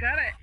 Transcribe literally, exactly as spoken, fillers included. Got it.